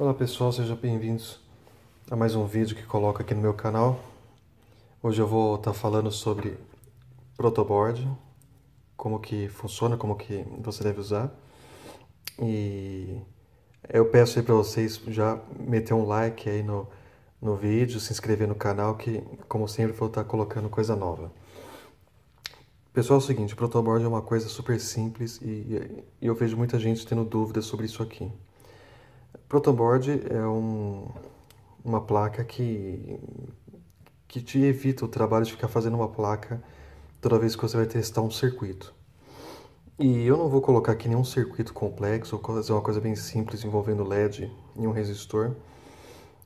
Olá pessoal, sejam bem-vindos a mais um vídeo que coloco aqui no meu canal. Hoje eu vou estar falando sobre protoboard, como que funciona, como que você deve usar. E eu peço aí para vocês já meter um like aí no vídeo, se inscrever no canal, que como sempre vou estar colocando coisa nova. Pessoal, é o seguinte, o protoboard é uma coisa super simples e eu vejo muita gente tendo dúvidas sobre isso aqui. Protoboard é uma placa que te evita o trabalho de ficar fazendo uma placa toda vez que você vai testar um circuito. E eu não vou colocar aqui nenhum circuito complexo, ou fazer uma coisa bem simples envolvendo LED e um resistor.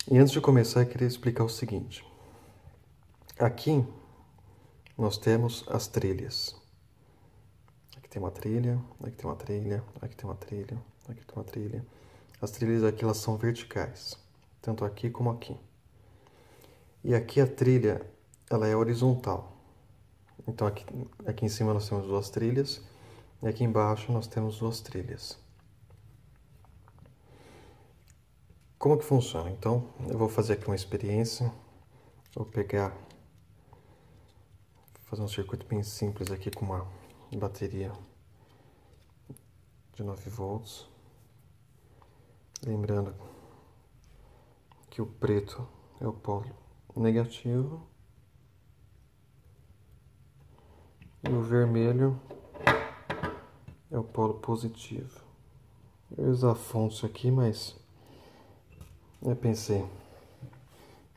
E antes de começar, eu queria explicar o seguinte. Aqui nós temos as trilhas. Aqui tem uma trilha, aqui tem uma trilha, aqui tem uma trilha, aqui tem uma trilha. As trilhas aqui elas são verticais, tanto aqui como aqui. E aqui a trilha ela é horizontal. Então aqui em cima nós temos duas trilhas e aqui embaixo nós temos duas trilhas. Como que funciona? Então eu vou fazer aqui uma experiência. Vou pegar, fazer um circuito bem simples aqui com uma bateria de 9 volts. Lembrando que o preto é o polo negativo e o vermelho é o polo positivo. Eu ia usar a fonte aqui, mas eu pensei,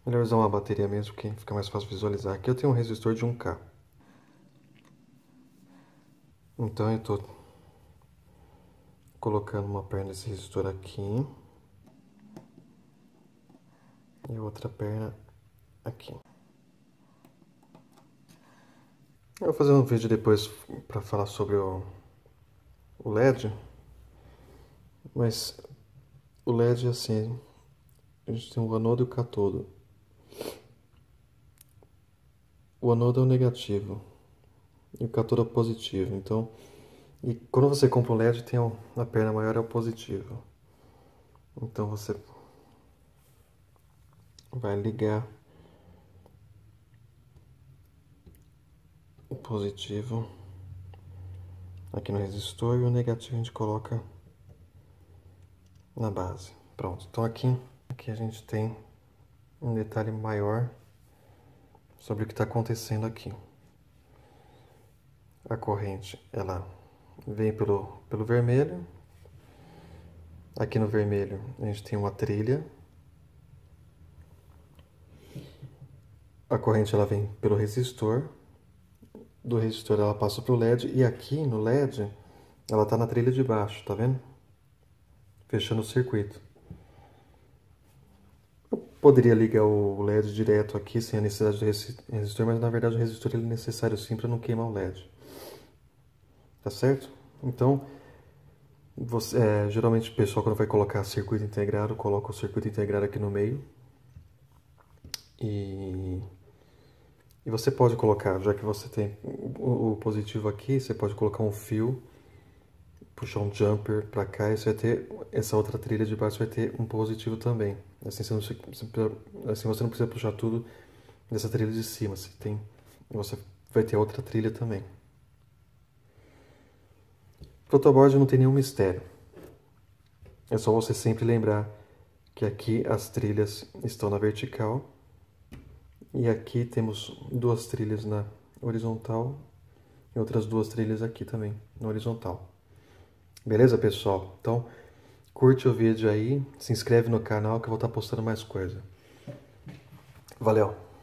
melhor usar uma bateria mesmo, que fica mais fácil visualizar. Aqui eu tenho um resistor de 1K. Então eu estou colocando uma perna desse resistor aqui e outra perna aqui. Eu vou fazer um vídeo depois para falar sobre o LED, mas o LED é assim, a gente tem o anodo e o catodo. O anodo é o negativo e o catodo é o positivo, então... E quando você compra um LED, tem a perna maior é o positivo. Então você vai ligar o positivo aqui no resistor e o negativo a gente coloca na base. Pronto, então aqui a gente tem um detalhe maior sobre o que está acontecendo aqui. A corrente, ela... vem pelo vermelho. Aqui no vermelho a gente tem uma trilha. A corrente ela vem pelo resistor. Do resistor ela passa para o LED. E aqui no LED ela está na trilha de baixo, tá vendo? Fechando o circuito. Eu poderia ligar o LED direto aqui sem a necessidade do resistor, mas na verdade o resistor ele é necessário sim para não queimar o LED. Tá certo? Então, geralmente o pessoal quando vai colocar circuito integrado, coloca o circuito integrado aqui no meio. E você pode colocar, já que você tem o positivo aqui, você pode colocar um fio, puxar um jumper pra cá e você vai ter essa outra trilha de baixo, vai ter um positivo também. Assim você não precisa puxar tudo dessa trilha de cima, você vai ter outra trilha também. Protoboard não tem nenhum mistério, é só você sempre lembrar que aqui as trilhas estão na vertical e aqui temos duas trilhas na horizontal e outras duas trilhas aqui também na horizontal. Beleza, pessoal? Então curte o vídeo aí, se inscreve no canal que eu vou estar postando mais coisa. Valeu!